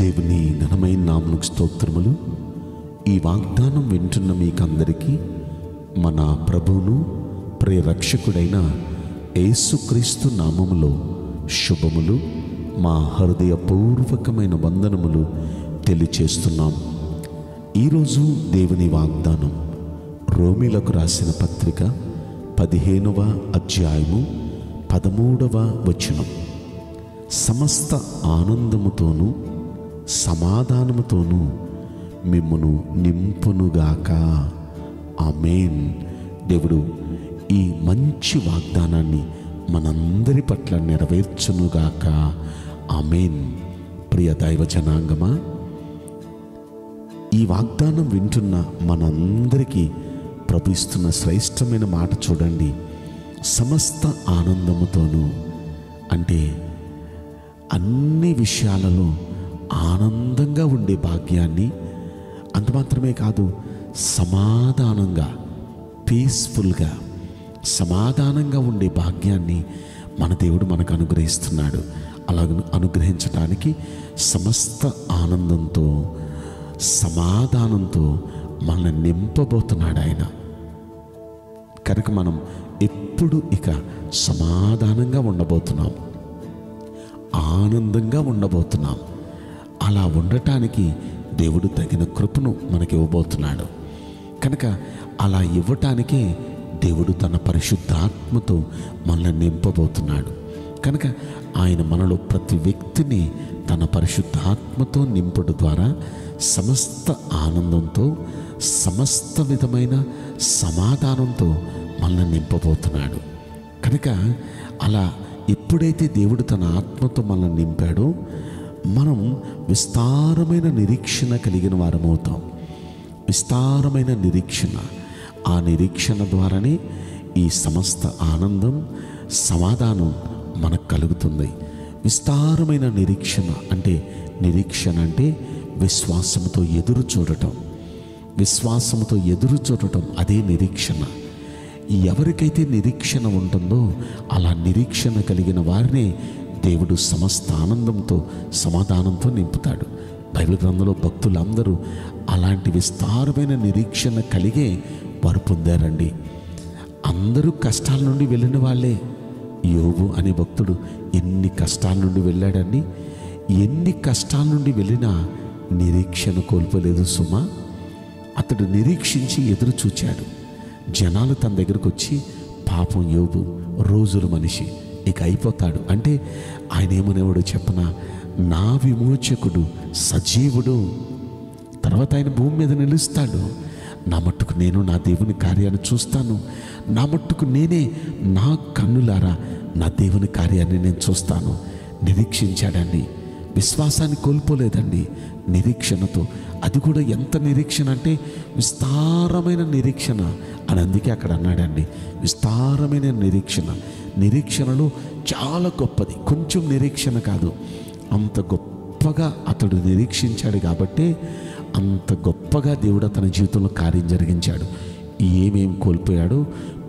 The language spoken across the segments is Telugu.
దేవుని ఘనమైన నామమునకు స్తోత్రములు। ఈ వాగ్దానం వింటున్న మీకందరికీ మన ప్రభువును ప్రియరక్షకుడైన యేసుక్రీస్తు నామములో శుభములు, మా హృదయపూర్వకమైన వందనములు తెలియచేస్తున్నాం। ఈరోజు దేవుని వాగ్దానం రోమీలకు రాసిన పత్రిక 15వ అధ్యాయము 13వ వచనం, సమస్త ఆనందముతోనూ సమాధానముతోనూ మిమ్మును నింపునుగాక, ఆమేన్। దేవుడు ఈ మంచి వాగ్దానాన్ని మనందరి పట్ల నెరవేర్చునుగాక, ఆమేన్। ప్రియ దైవ జనాంగమా, ఈ వాగ్దానం వింటున్న మనందరికీ ప్రభు ఇస్తున్న శ్రేష్టమైన మాట చూడండి, సమస్త ఆనందముతోనూ, అంటే అన్ని విషయాలలో ఆనందంగా ఉండే భాగ్యాన్ని, అంత మాత్రమే కాదు సమాధానంగా, పీస్ఫుల్గా సమాధానంగా ఉండే భాగ్యాన్ని మన దేవుడు మనకు అనుగ్రహిస్తున్నాడు। అలా అనుగ్రహించడానికి సమస్త ఆనందంతో సమాధానంతో మనల్ని నింపబోతున్నాడు ఆయన। కనుక మనం ఎప్పుడు ఇక సమాధానంగా ఉండబోతున్నాం, ఆనందంగా ఉండబోతున్నాం। అలా ఉండటానికి దేవుడు తగిన కృపను మనకి ఇవ్వబోతున్నాడు। కనుక అలా ఇవ్వటానికే దేవుడు తన పరిశుద్ధాత్మతో మనల్ని నింపబోతున్నాడు। కనుక ఆయన మనలో ప్రతి వ్యక్తిని తన పరిశుద్ధాత్మతో నింపడం ద్వారా సమస్త ఆనందంతో సమస్త విధమైన సమాధానంతో మనల్ని నింపబోతున్నాడు। కనుక అలా ఎప్పుడైతే దేవుడు తన ఆత్మతో మనల్ని నింపాడో మనం విస్తారమైన నిరీక్షణ కలిగిన వారమవుతాం। విస్తారమైన నిరీక్షణ, ఆ నిరీక్షణ ద్వారానే ఈ సమస్త ఆనందం సమాధానం మనకు కలుగుతుంది। విస్తారమైన నిరీక్షణ అంటే, నిరీక్షణ అంటే విశ్వాసంతో ఎదురు చూడటం, విశ్వాసంతో ఎదురు చూడటం, అదే నిరీక్షణ। ఎవరికైతే నిరీక్షణ ఉంటుందో అలా నిరీక్షణ కలిగిన వారినే దేవుడు సమస్త ఆనందంతో సమాధానంతో నింపుతాడు। బైబిల్ గ్రంథంలో భక్తులందరూ అలాంటి విస్తారమైన నిరీక్షణ కలిగే వారు పొందారండి। అందరూ కష్టాల నుండి వెళ్ళిన వాళ్ళే। యోబు అనే భక్తుడు ఎన్ని కష్టాల నుండి వెళ్ళాడని, ఎన్ని కష్టాల నుండి వెళ్ళినా నిరీక్షణ కోల్పోలేదు సుమా। అతడు నిరీక్షించి ఎదురు చూచాడు। జనాలు తన దగ్గరకు వచ్చి, పాపం యోబు రోజుల మనిషి, ఇక అయిపోతాడు అంటే, ఆయన ఏమనేవాడు చెప్పనా, నా విమోచకుడు సజీవుడు, తర్వాత ఆయన భూమి మీద నిలుస్తాడు, నా మట్టుకు నేను నా దేవుని కార్యాన్ని చూస్తాను, నా మట్టుకు నేనే నా కన్నులారా నా దేవుని కార్యాన్ని నేను చూస్తాను। నిరీక్షించాడండి, విశ్వాసాన్ని కోల్పోలేదండి, నిరీక్షణతో, అది కూడా ఎంత నిరీక్షణ అంటే విస్తారమైన నిరీక్షణ అని అందుకే అక్కడ అన్నాడండి, విస్తారమైన నిరీక్షణ। నిరీక్షణలో చాలా గొప్పది, కొంచెం నిరీక్షణ కాదు, అంత గొప్పగా అతడు నిరీక్షించాడు కాబట్టి అంత గొప్పగా దేవుడు అతని జీవితంలో కార్యం జరిగించాడు। ఏమేమి కోల్పోయాడు,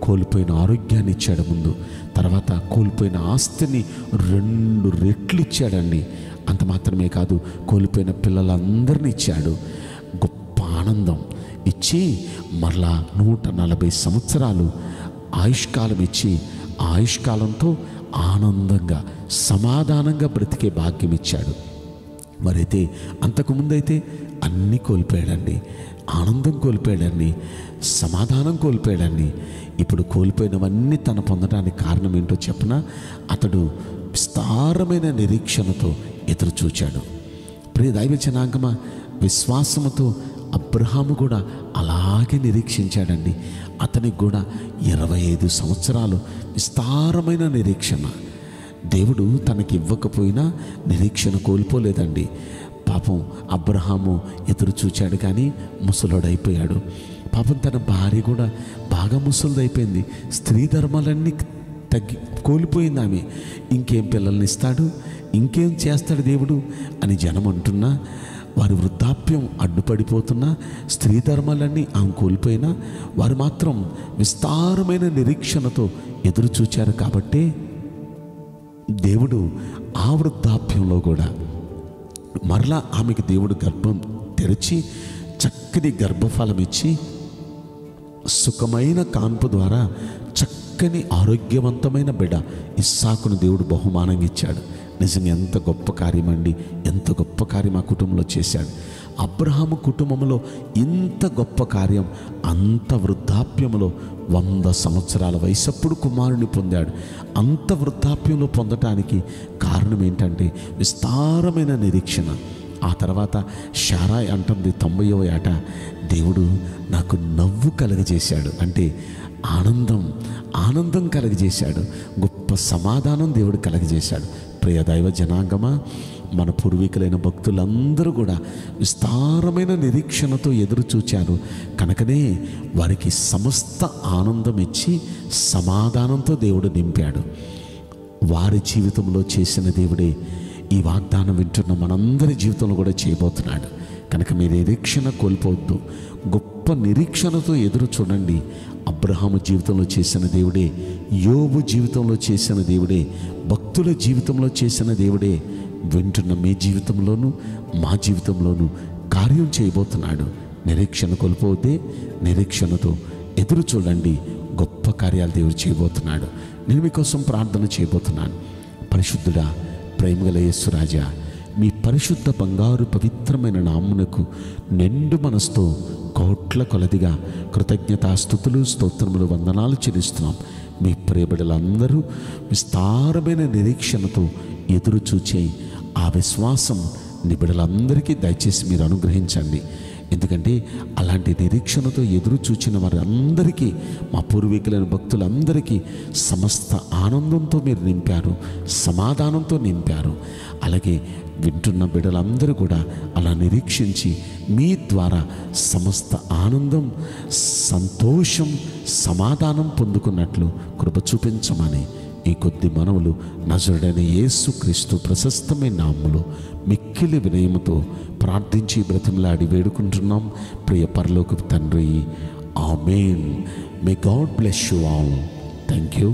కోల్పోయిన ఆరోగ్యాన్ని ఇచ్చాడు ముందు, తర్వాత కోల్పోయిన ఆస్తిని 2 రెట్లు ఇచ్చాడండి। అంత మాత్రమే కాదు, కోల్పోయిన పిల్లలందరినీ ఇచ్చాడు, గొప్ప ఆనందం ఇచ్చి, మరలా 140 సంవత్సరాలు ఆయుష్కాలం ఇచ్చి, ఆయుష్కాలంతో ఆనందంగా సమాధానంగా బ్రతికే భాగ్యం ఇచ్చాడు। మరైతే అంతకుముందైతే అన్నీ కోల్పోయాడండి, ఆనందం కోల్పోయాడండి, సమాధానం కోల్పోయాడండి। ఇప్పుడు కోల్పోయినవన్నీ తను పొందడానికి కారణం ఏంటో చెప్పిన, అతడు విస్తారమైన నిరీక్షణతో ఎదురు చూచాడు। ప్రియ దైవ జనాంగమా, విశ్వాసముతో అబ్రహాము కూడా అలాగే నిరీక్షించాడండి। అతనికి కూడా 25 సంవత్సరాలు విస్తారమైన నిరీక్షణ, దేవుడు తనకి ఇవ్వకపోయినా నిరీక్షణ కోల్పోలేదండి। పాపం అబ్రహాము ఎదురు చూచాడు కానీ ముసలోడైపోయాడు। పాపం తన భార్య కూడా బాగా ముసలిదైపోయింది, స్త్రీ ధర్మాలన్నీ తగ్గి కోల్పోయింది ఆమె, ఇంకేం పిల్లల్ని ఇస్తాడు, ఇంకేం చేస్తాడు దేవుడు అని జనం అంటున్నా, వారి వృద్ధాప్యం అడ్డుపడిపోతున్నా, స్త్రీ ధర్మాలన్నీ ఆమె కోల్పోయినా వారు మాత్రం విస్తారమైన నిరీక్షణతో ఎదురు చూచారు కాబట్టే దేవుడు ఆ వృద్ధాప్యంలో కూడా మరలా ఆమెకు దేవుడు గర్భం తెరిచి చక్కని గర్భఫలం ఇచ్చి సుఖమైన కాన్పు ద్వారా చక్కని ఆరోగ్యవంతమైన బిడ్డ ఇస్సాకును దేవుడు బహుమానంగా ఇచ్చాడు. నిజంగా ఎంత గొప్ప కార్యం అండి, ఎంత గొప్ప కార్యం ఆ కుటుంబంలో చేశాడు. అబ్రహాము కుటుంబంలో ఇంత గొప్ప కార్యం, అంత వృద్ధాప్యంలో 100 సంవత్సరాల వయసప్పుడు కుమారుని పొందాడు. అంత వృద్ధాప్యంలో పొందటానికి కారణం ఏంటంటే విస్తారమైన నిరీక్షణ. ఆ తర్వాత శారాయ్ అంటుంది 90వ ఏట దేవుడు నాకు నవ్వు కలుగజేశాడు, అంటే ఆనందం కలుగజేశాడు, గొప్ప సమాధానం దేవుడు కలుగజేశాడు. ప్రియ దైవ జనాంగమా, మన పూర్వీకులైన భక్తులందరూ కూడా విస్తారమైన నిరీక్షణతో ఎదురు చూచారు కనుకనే వారికి సమస్త ఆనందం ఇచ్చి సమాధానంతో దేవుడు నింపాడు. వారి జీవితంలో చేసిన దేవుడే ఈ వాగ్దానం వింటున్న మనందరి జీవితంలో కూడా చేయబోతున్నాడు. కనుక మీ నిరీక్షణ కోల్పోవద్దు, గొప్ప నిరీక్షణతో ఎదురు చూడండి. అబ్రహాము జీవితంలో చేసిన దేవుడే, యోబు జీవితంలో చేసిన దేవుడే, భక్తుల జీవితంలో చేసిన దేవుడే వింటున్న మీ జీవితంలోనూ మా జీవితంలోనూ కార్యం చేయబోతున్నాడు. నిరీక్షణ కోల్పోతే నిరీక్షణతో ఎదురు చూడండి, గొప్ప కార్యాలు దేవుడు చేయబోతున్నాడు. నేను మీకోసం ప్రార్థన చేయబోతున్నాను. పరిశుద్ధుడా, ప్రేమగల యేసురాజా, మీ పరిశుద్ధ బంగారు పవిత్రమైన నామమునకు నిండు మనసుతో కోట్ల కొలదిగా కృతజ్ఞతాస్తుతులు స్తోత్రములు వందనాలు చెల్లిస్తున్నాం. మీ ప్రియబిడలందరూ విస్తారమైన నిరీక్షణతో ఎదురు చూచే ఆ విశ్వాసం నీ బిడలందరికీ దయచేసి మీరు అనుగ్రహించండి. ఎందుకంటే అలాంటి నిరీక్షణతో ఎదురు చూచిన వారందరికీ, మా పూర్వీకులైన భక్తులందరికీ సమస్త ఆనందంతో మీరు నింపారు, సమాధానంతో నింపారు. అలాగే వింటున్న బిడ్డలందరూ కూడా అలా నిరీక్షించి మీ ద్వారా సమస్త ఆనందం, సంతోషం, సమాధానం పొందుకున్నట్లు కృప చూపించమని ఈ కొద్ది మనవులు నజరుడైన యేసుక్రీస్తు ప్రశస్తమైన నామములో మిక్కిలి వినయముతో ప్రార్థించి బ్రతిమలాడి వేడుకుంటున్నాం ప్రియ పరలోకపు తండ్రి. ఆమేన్. May God bless you all. Thank you.